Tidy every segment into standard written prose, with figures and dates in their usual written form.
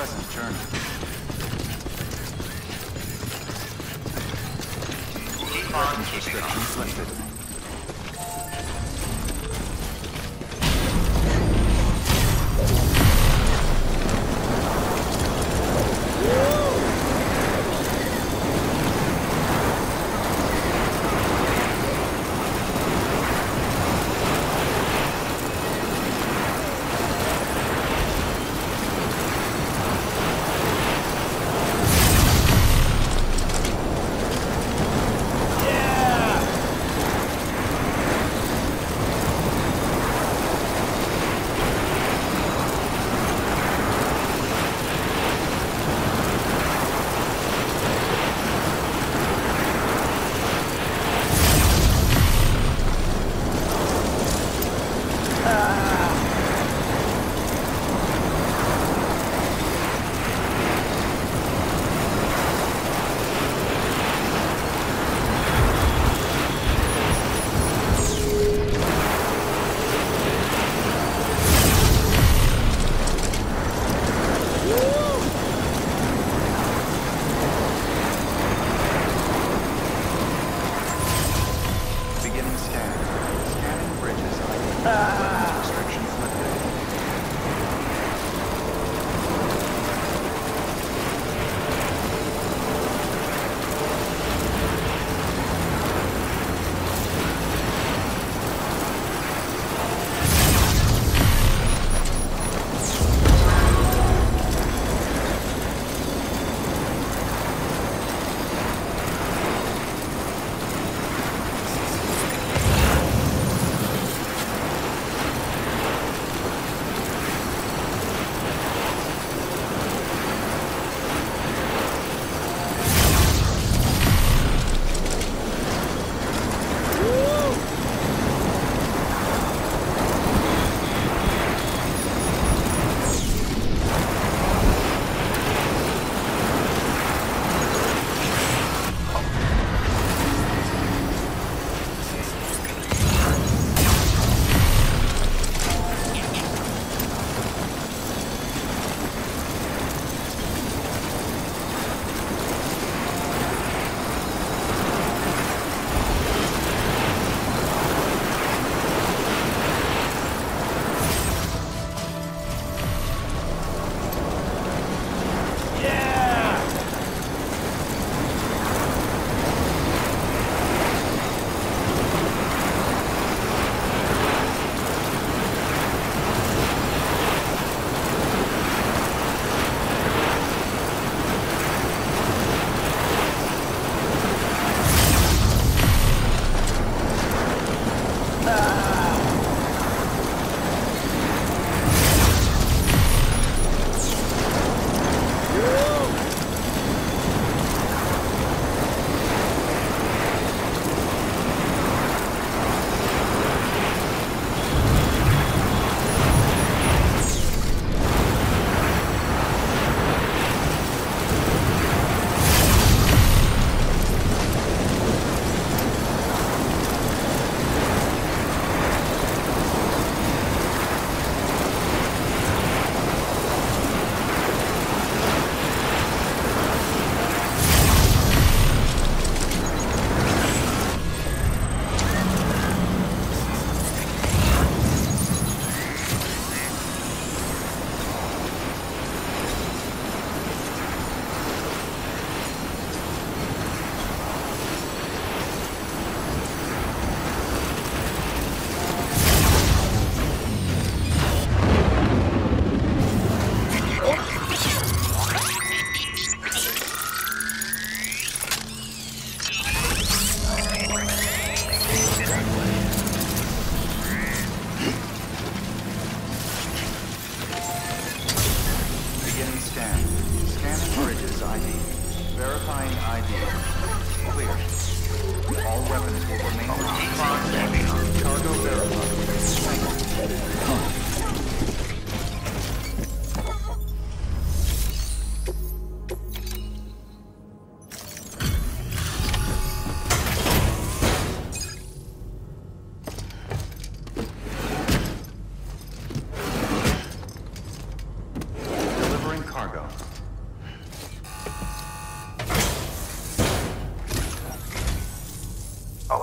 Pleasant journey. Keep on keeping on. Restrictions lifted.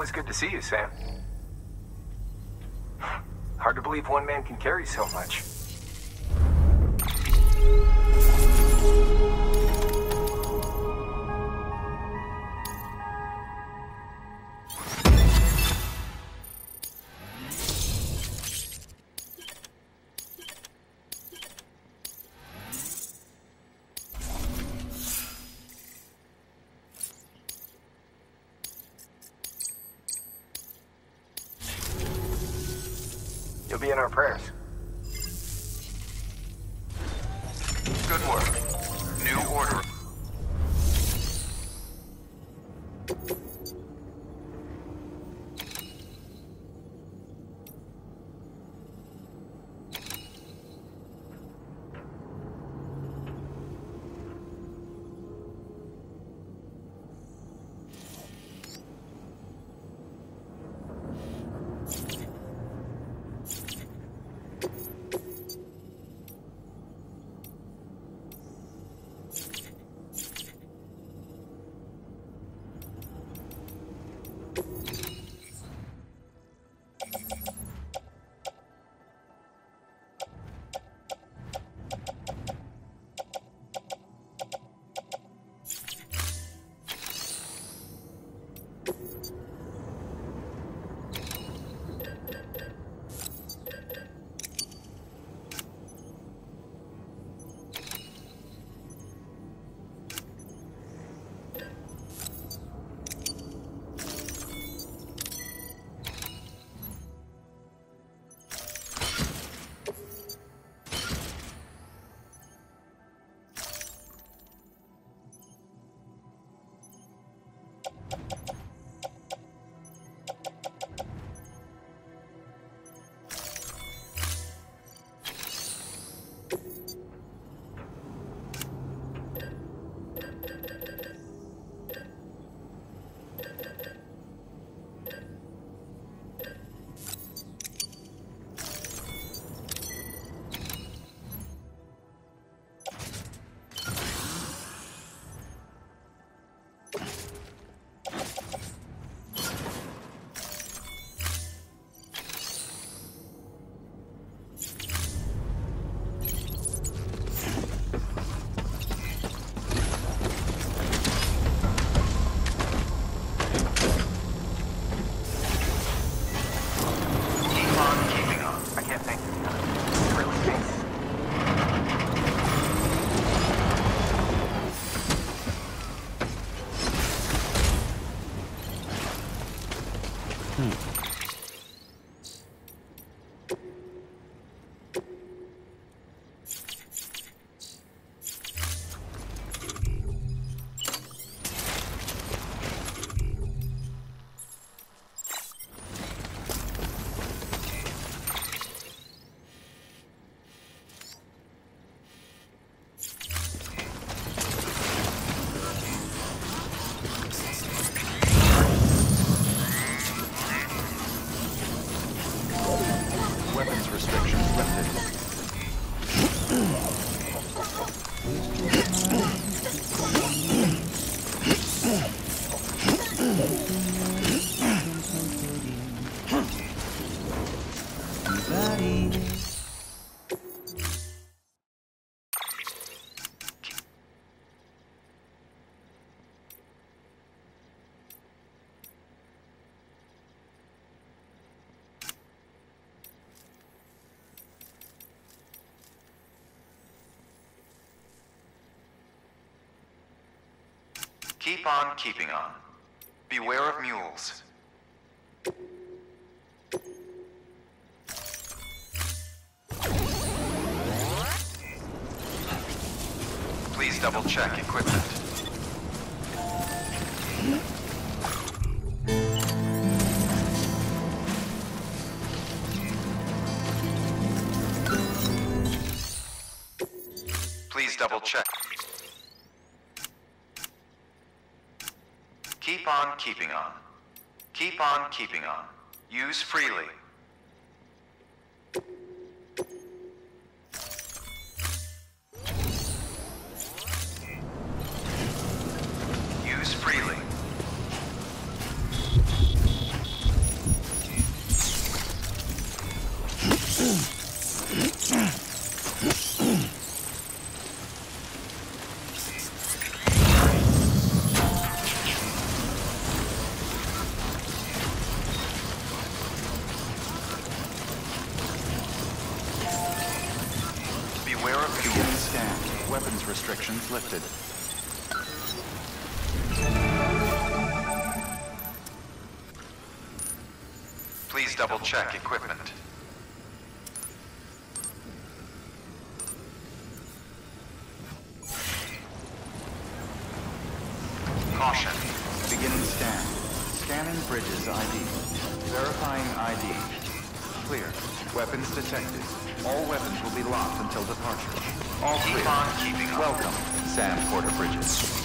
always good to see you, Sam. Hard to believe one man can carry so much. You'll be in our prayers. Good work. New order. Keep on keeping on. Beware of mules. Please double check equipment. Please double check. Keep on keeping on. Keep on keeping on. Use freely. Use freely. Beware of fuel stand. Weapons restrictions lifted. Please double check equipment. Caution. Beginning scan. Scanning bridges ID. Verifying ID. Clear. Weapons detected. All weapons will be locked until departure. All clear. Keep on keeping up. Welcome, Sam Porter Bridges.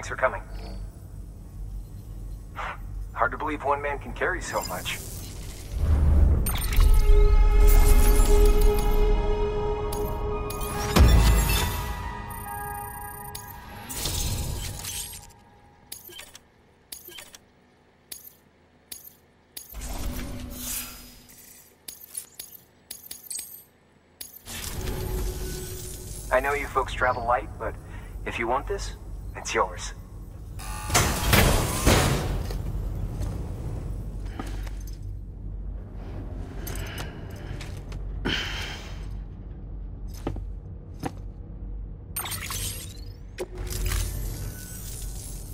Thanks for coming. Hard to believe one man can carry so much. I know you folks travel light, but if you want this, it's yours.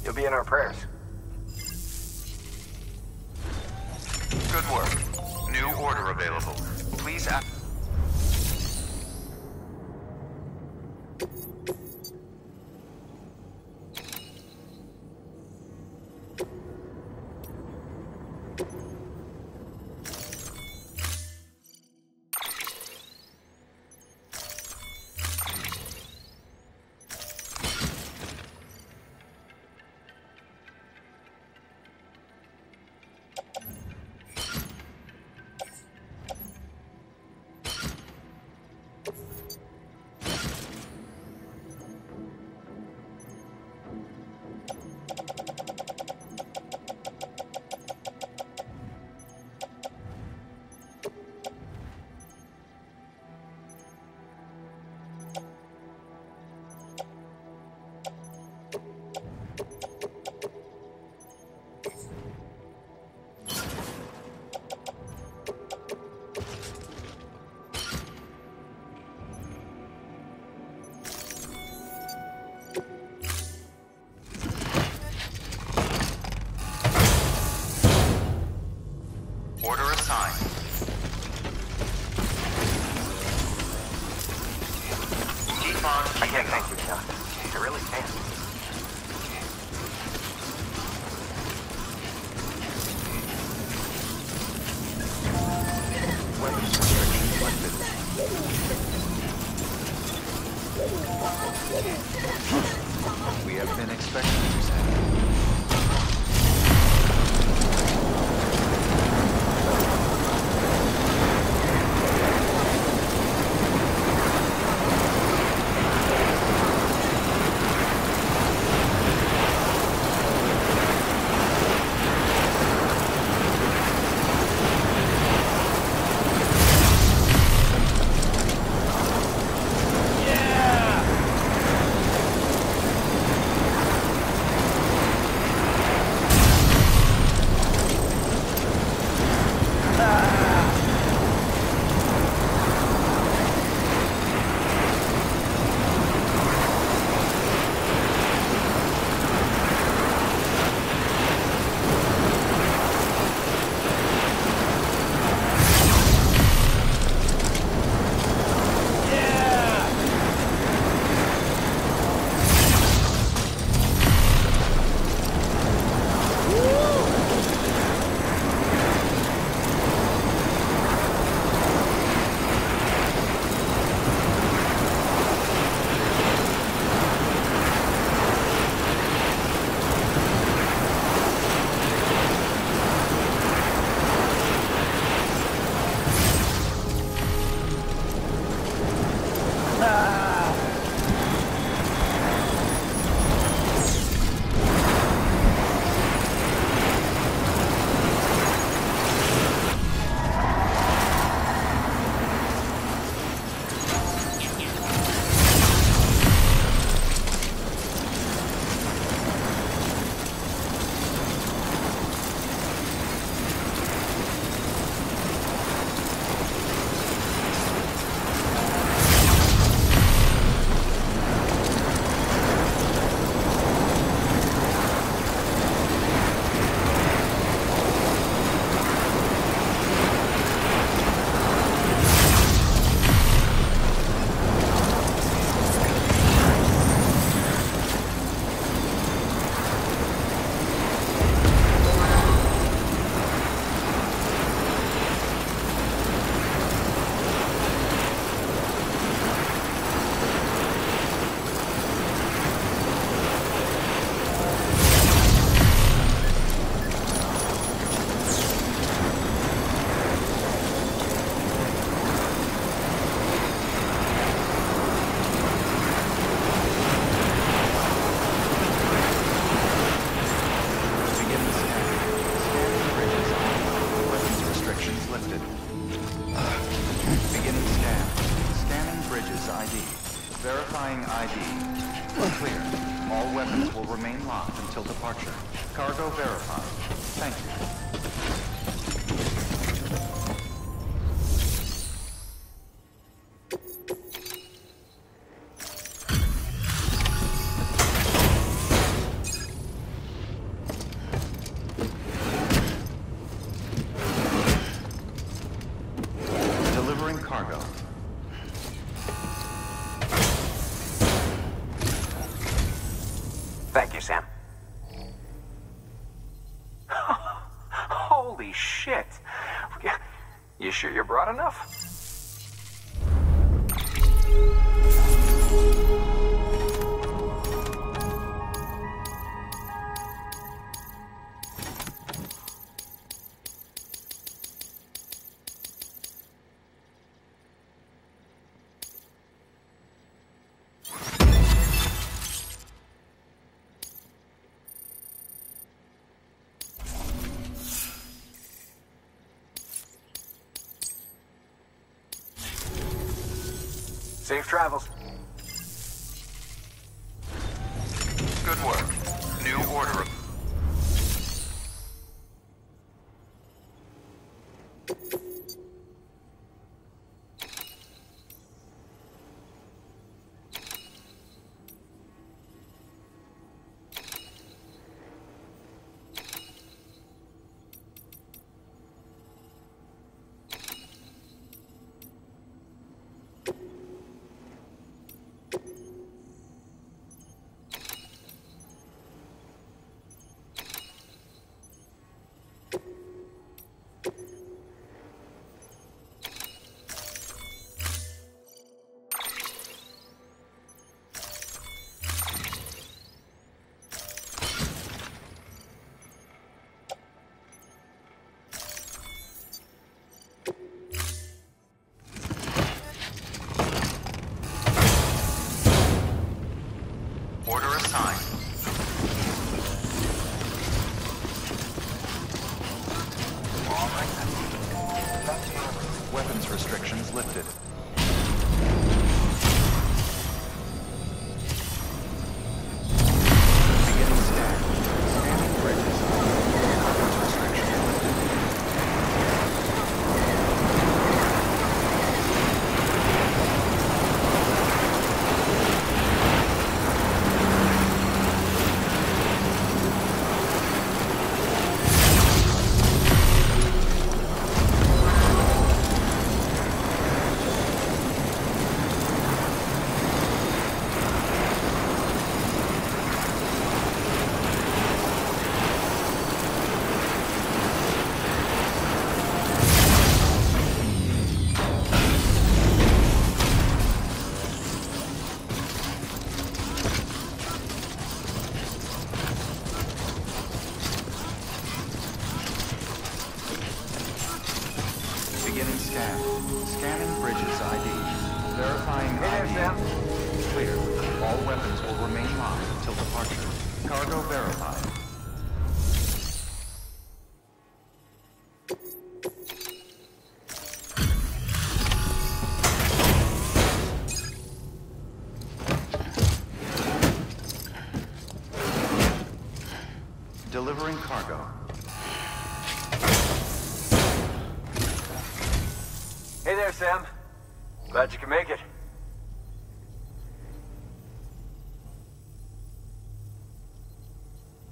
You'll be in our prayers. Good work. New order available. Please act. Verifying ID. Clear. All weapons will remain locked until departure. Cargo verified. Thank you. Thank you, Sam. Holy shit! You sure you brought enough? Safe travels. Good work. New order. Restrictions lifted. Scanning Bridges ID. Verifying ID. Clear. All weapons will remain locked until departure. Cargo verified. Delivering cargo. Hey there, Sam. Glad you can make it.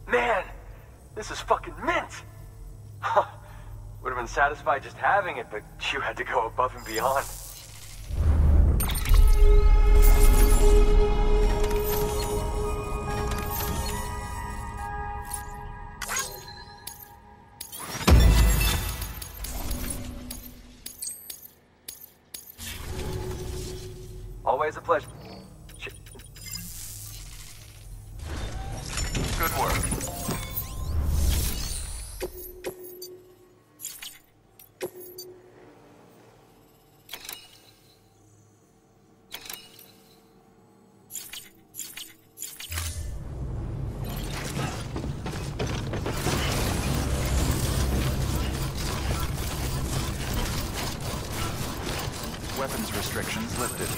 Man, this is fucking mint! Would have been satisfied just having it, but you had to go above and beyond. Always a pleasure. Shit. Good work. Weapons restrictions lifted.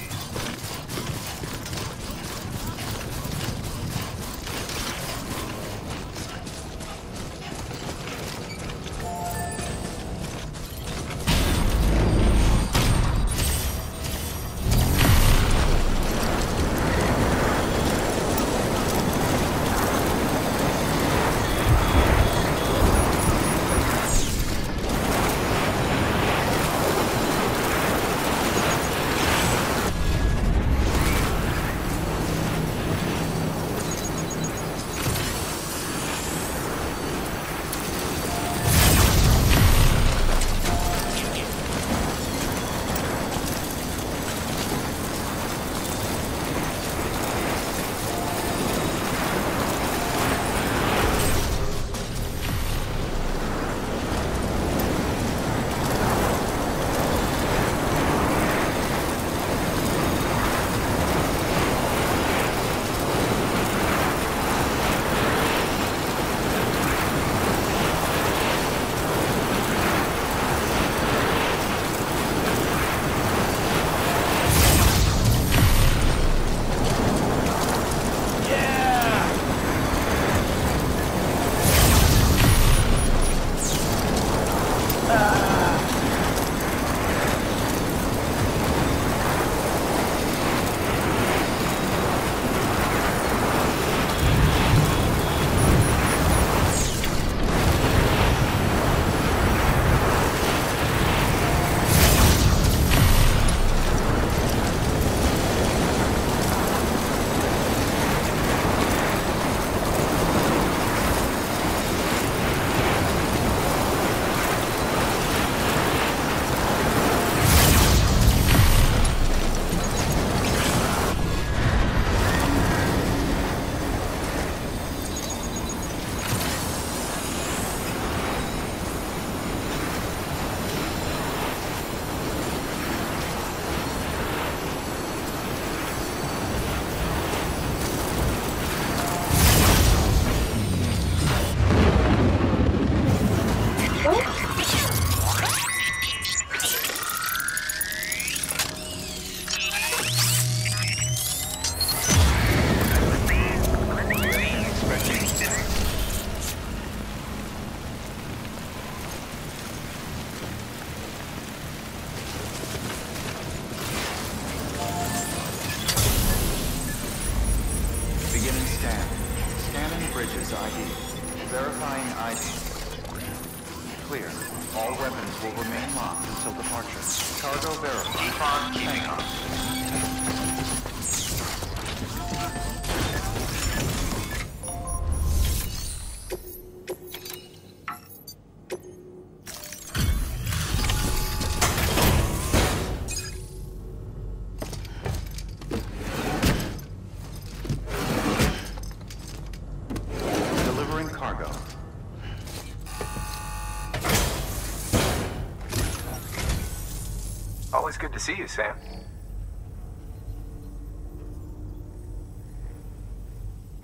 clear. All weapons will remain locked until departure. Cargo verified. Keep on keeping on. Always good to see you, Sam.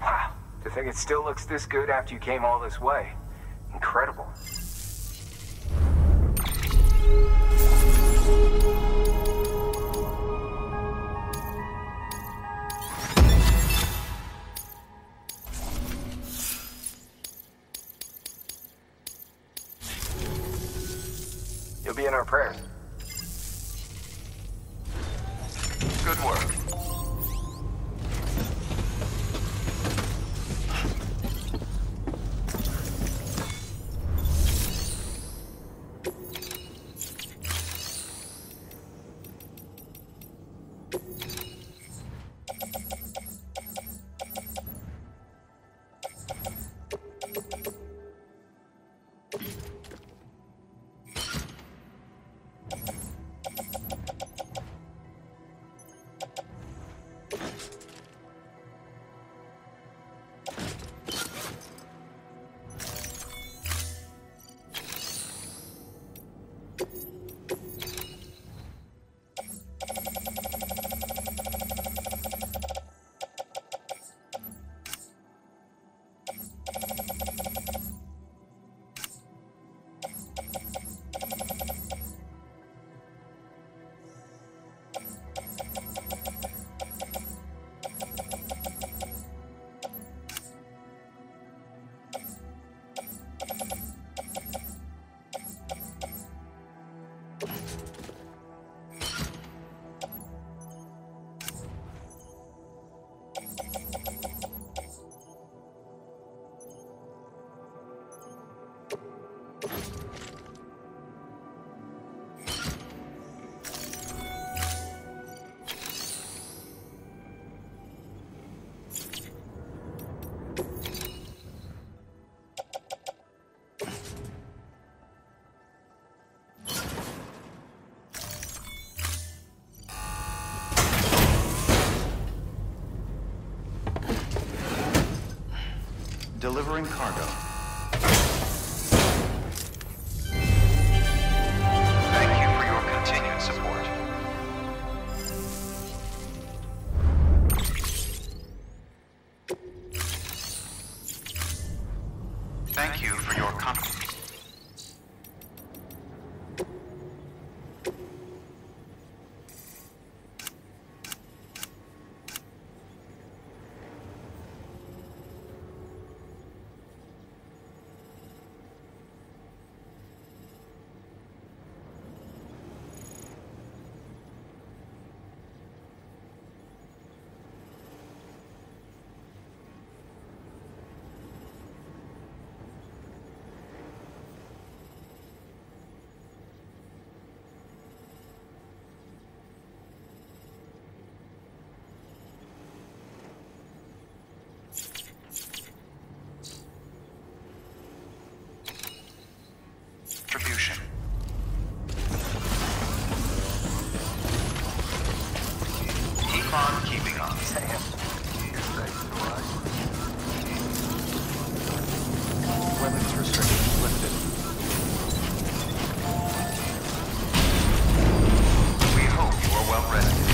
Wow, to think it still looks this good after you came all this way. Incredible. You'll be in our prayers. Good work. Delivering cargo. Thank you for your continued support. Thank you for your confidence. Keep on keeping on, Sam. Weapons restrictions lifted. We hope you are well rested.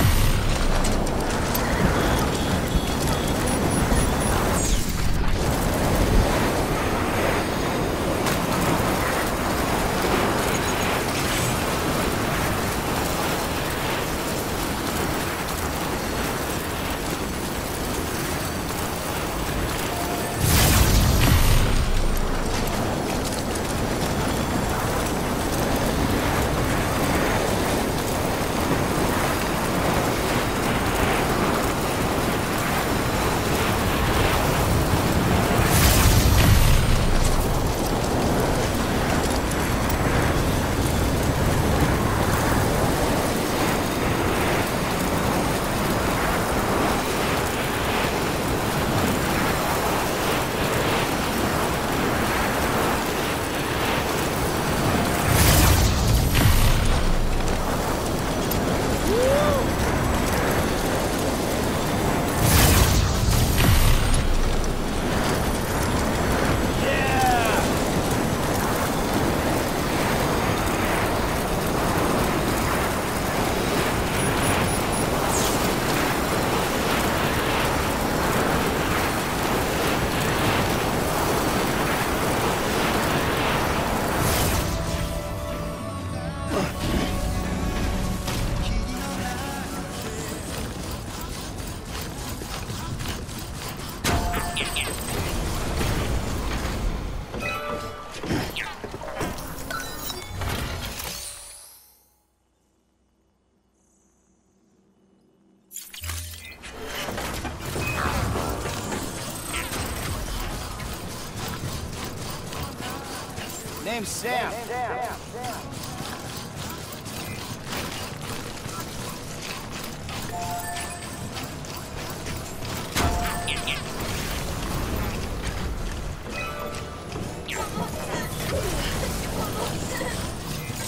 Name's Sam.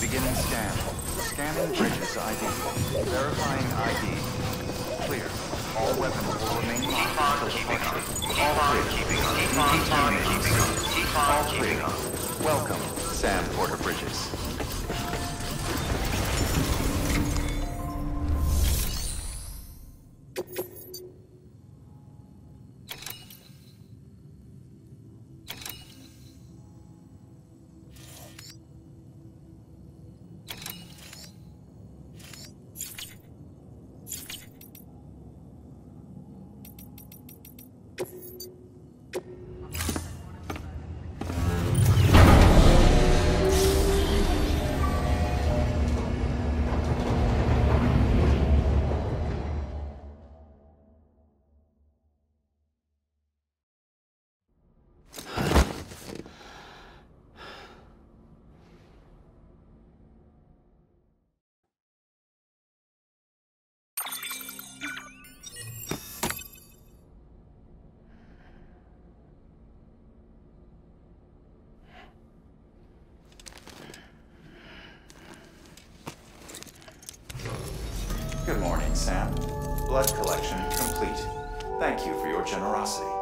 Beginning scan. Scanning Bridges ID. Verifying ID. Clear. All weapons will remain locked until the function. All eyes keeping on. All clear. Welcome, Sam Porter Bridges. Good morning, Sam. Blood collection complete. Thank you for your generosity.